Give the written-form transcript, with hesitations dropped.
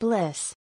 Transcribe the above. bliss.